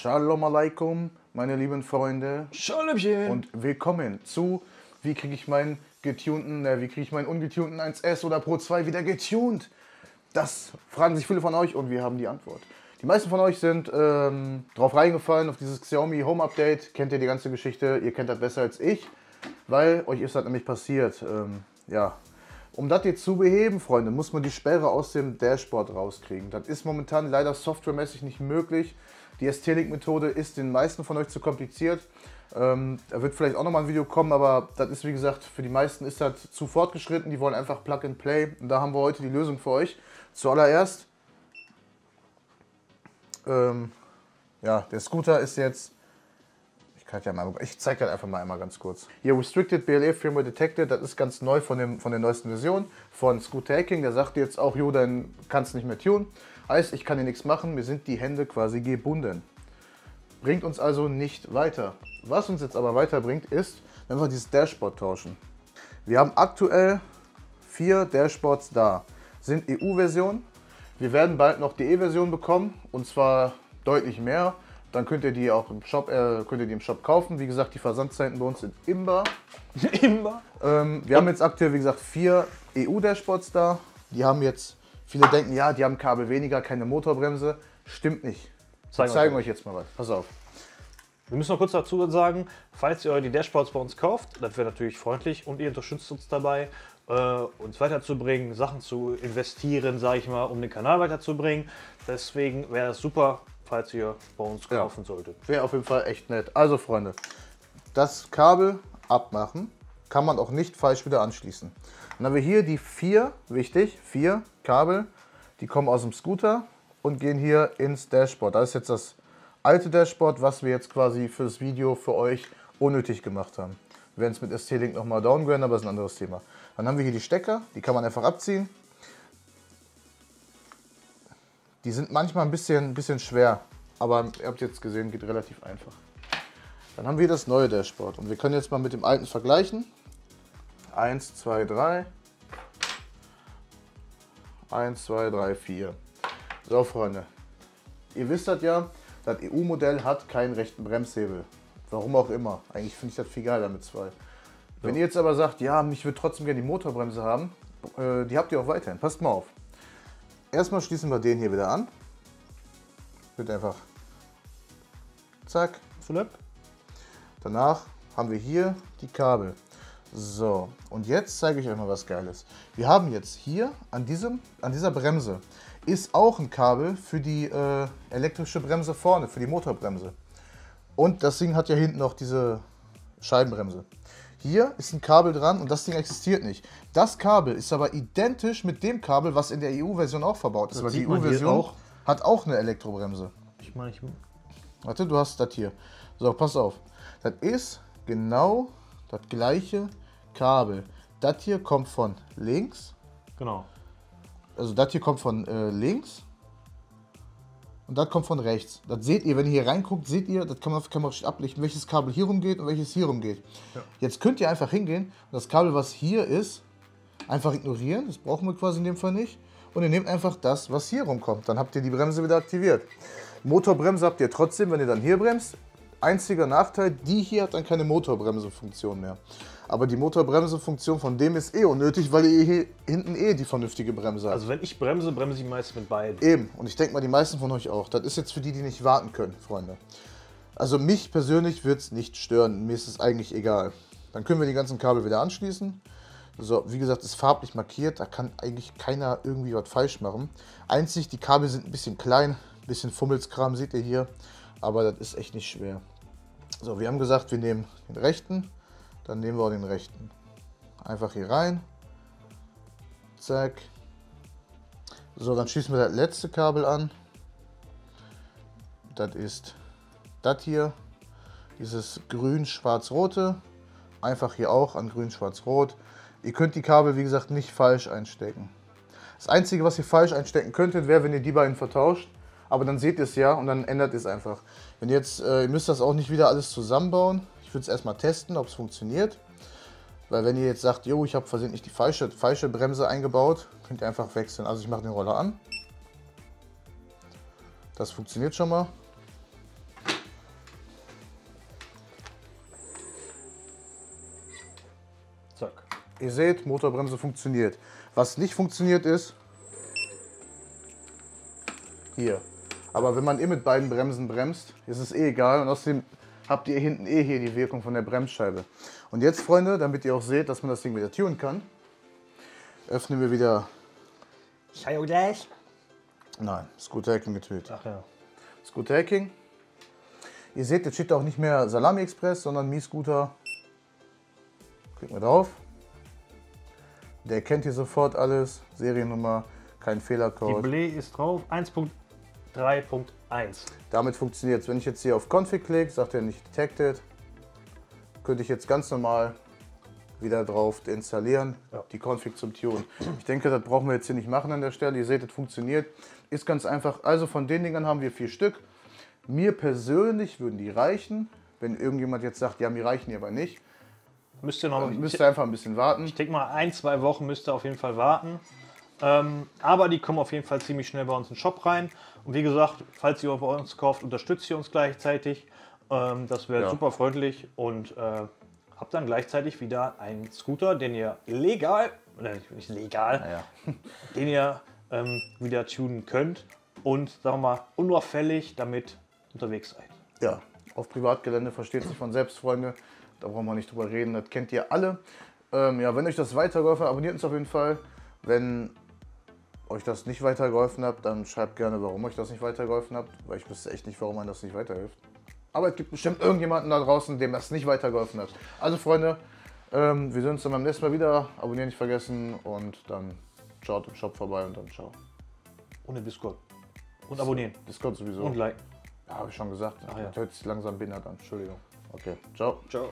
Shalom Aleikum, meine lieben Freunde. Schalomchen. Und willkommen zu wie kriege ich meinen getunten, wie kriege ich meinen ungetunten 1S oder Pro 2 wieder getunt? Das fragen sich viele von euch und wir haben die Antwort. Die meisten von euch sind drauf reingefallen auf dieses Xiaomi Home Update. Kennt ihr die ganze Geschichte? Ihr kennt das besser als ich, weil euch ist das nämlich passiert. Ja. Um das jetzt zu beheben, Freunde, muss man die Sperre aus dem Dashboard rauskriegen. Das ist momentan leider softwaremäßig nicht möglich. Die ST-Link-Methode ist den meisten von euch zu kompliziert. Da wird vielleicht auch nochmal ein Video kommen, aber das ist, wie gesagt, für die meisten ist das zu fortgeschritten. Die wollen einfach Plug and Play und da haben wir heute die Lösung für euch. Zuallererst, ja, der Scooter ist jetzt... Ich zeige das einfach mal einmal ganz kurz. Hier Restricted BLE Firmware Detected, das ist ganz neu von der neuesten Version von Scooter Hacking. Der sagt jetzt auch, jo, dann kannst du nicht mehr tunen. Heißt, ich kann hier nichts machen, mir sind die Hände quasi gebunden. Bringt uns also nicht weiter. Was uns jetzt aber weiterbringt ist, wenn wir dieses Dashboard tauschen. Wir haben aktuell 4 Dashboards da, sind EU-Version. Wir werden bald noch die E-Version bekommen und zwar deutlich mehr. Dann könnt ihr die auch im Shop, kaufen. Wie gesagt, die Versandzeiten bei uns sind immer. Wir haben jetzt aktuell, wie gesagt, 4 EU-Dashboards da. Die haben jetzt, viele denken, ja, die haben Kabel weniger, keine Motorbremse. Stimmt nicht. Zeigen euch jetzt mal was. Pass auf. Wir müssen noch kurz dazu sagen, falls ihr die Dashboards bei uns kauft, das wäre natürlich freundlich und ihr unterstützt uns dabei, uns weiterzubringen, Sachen zu investieren, sage ich mal, um den Kanal weiterzubringen. Deswegen wäre das super, falls ihr bei uns kaufen solltet. Wäre auf jeden Fall echt nett. Also Freunde, das Kabel abmachen, kann man auch nicht falsch wieder anschließen. Dann haben wir hier die 4 Kabel, die kommen aus dem Scooter und gehen hier ins Dashboard. Das ist jetzt das alte Dashboard, was wir jetzt quasi für das Video für euch unnötig gemacht haben. Wir werden es mit ST-Link nochmal downgraden, aber das ist ein anderes Thema. Dann haben wir hier die Stecker, die kann man einfach abziehen. Die sind manchmal ein bisschen schwer, aber ihr habt jetzt gesehen, geht relativ einfach. Dann haben wir das neue Dashboard und wir können jetzt mal mit dem alten vergleichen. 1, 2, 3. 1, 2, 3, 4. So Freunde, ihr wisst das ja, das EU-Modell hat keinen rechten Bremshebel. Warum auch immer. Eigentlich finde ich das viel geiler mit 2. Wenn ihr jetzt aber sagt, ja, ich würde trotzdem gerne die Motorbremse haben, die habt ihr auch weiterhin. Passt mal auf. Erstmal schließen wir den hier wieder an. Wird einfach zack. Danach haben wir hier die Kabel. So, und jetzt zeige ich euch mal was Geiles. Wir haben jetzt hier an dieser Bremse ist auch ein Kabel für die elektrische Bremse vorne, für die Motorbremse. Und das Ding hat ja hinten noch diese Scheibenbremse. Hier ist ein Kabel dran und das Ding existiert nicht. Das Kabel ist aber identisch mit dem Kabel, was in der EU-Version auch verbaut ist. Weil die EU-Version hat auch eine Elektrobremse. Warte, du hast das hier. So, pass auf. Das ist genau das gleiche Kabel. Das hier kommt von links. Genau. Also das hier kommt von links. Und das kommt von rechts. Das seht ihr, wenn ihr hier reinguckt, seht ihr, das kann man auf die Kamera ablichten, welches Kabel hier rumgeht und welches hier rumgeht. Ja. Jetzt könnt ihr einfach hingehen und das Kabel, was hier ist, einfach ignorieren. Das brauchen wir quasi in dem Fall nicht. Und ihr nehmt einfach das, was hier rumkommt. Dann habt ihr die Bremse wieder aktiviert. Motorbremse habt ihr trotzdem, wenn ihr dann hier bremst. Einziger Nachteil, die hier hat dann keine Motorbremsefunktion mehr. Aber die Motorbremsefunktion von dem ist eh unnötig, weil ihr hier hinten eh die vernünftige Bremse habt. Also wenn ich bremse, bremse ich meist mit beiden. Eben. Und ich denke mal, die meisten von euch auch. Das ist jetzt für die, die nicht warten können, Freunde. Also mich persönlich wird es nicht stören. Mir ist es eigentlich egal. Dann können wir die ganzen Kabel wieder anschließen. So, wie gesagt, ist farblich markiert. Da kann eigentlich keiner irgendwie was falsch machen. Einzig, die Kabel sind ein bisschen klein. Ein bisschen Fummelskram seht ihr hier. Aber das ist echt nicht schwer. So, wir haben gesagt, wir nehmen den rechten. Dann nehmen wir auch den rechten. Einfach hier rein. Zack. So, dann schließen wir das letzte Kabel an. Das ist das hier. Dieses grün-schwarz-rote. Einfach hier auch an grün-schwarz-rot. Ihr könnt die Kabel, wie gesagt, nicht falsch einstecken. Das Einzige, was ihr falsch einstecken könntet, wäre, wenn ihr die beiden vertauscht. Aber dann seht ihr es ja und dann ändert ihr es einfach. Wenn jetzt, ihr müsst das auch nicht wieder alles zusammenbauen. Ich würde es erstmal testen, ob es funktioniert. Weil wenn ihr jetzt sagt, jo, ich habe versehentlich die falsche Bremse eingebaut, könnt ihr einfach wechseln. Also ich mache den Roller an. Das funktioniert schon mal. Ihr seht, Motorbremse funktioniert. Was nicht funktioniert ist, hier. Aber wenn man mit beiden Bremsen bremst, ist es eh egal. Und außerdem habt ihr hinten eh hier die Wirkung von der Bremsscheibe. Und jetzt, Freunde, damit ihr auch seht, dass man das Ding wieder tunen kann, öffnen wir wieder... Schau gleich. Nein, Scooter Hacking getötet. Ach ja. Scooter Hacking. Ihr seht, jetzt steht da auch nicht mehr Salami Express, sondern Mi-Scooter. Klicken wir drauf. Der kennt hier sofort alles. Seriennummer, kein Fehlercode. Die BLE ist drauf, 1.3.1. Damit funktioniert es. Wenn ich jetzt hier auf Config klicke, sagt er nicht detected. Könnte ich jetzt ganz normal wieder drauf installieren, ja, die Config zum Tune. Ich denke, das brauchen wir jetzt hier nicht machen an der Stelle. Ihr seht, das funktioniert. Ist ganz einfach. Also von den Dingern haben wir 4 Stück. Mir persönlich würden die reichen. Wenn irgendjemand jetzt sagt, ja, mir reichen die aber nicht, müsst ihr einfach ein bisschen warten. Ich denke mal, 1-2 Wochen müsst ihr auf jeden Fall warten. Aber die kommen auf jeden Fall ziemlich schnell bei uns in den Shop rein. Und wie gesagt, falls ihr bei uns kauft, unterstützt ihr uns gleichzeitig. Das wäre super freundlich. Und habt dann gleichzeitig wieder einen Scooter, den ihr legal, oder nicht legal, den ihr wieder tunen könnt. Und sagen wir mal, unauffällig damit unterwegs seid. Ja, auf Privatgelände versteht sich von selbst, Freunde. Da brauchen wir nicht drüber reden, das kennt ihr alle. Ja, wenn euch das weitergeholfen hat, abonniert uns auf jeden Fall. Wenn euch das nicht weitergeholfen hat, dann schreibt gerne, warum euch das nicht weitergeholfen hat. Weil ich wüsste echt nicht, warum man das nicht weiterhilft. Aber es gibt bestimmt irgendjemanden da draußen, dem das nicht weitergeholfen hat. Also Freunde, wir sehen uns dann beim nächsten Mal wieder. Abonnieren nicht vergessen und dann schaut im Shop vorbei und dann ciao. Ohne Discord. Und abonnieren. Discord sowieso. Und liken. Ja, habe ich schon gesagt. Ach ja. Hört sich langsam behindert an. Entschuldigung. Okay, ciao. Ciao.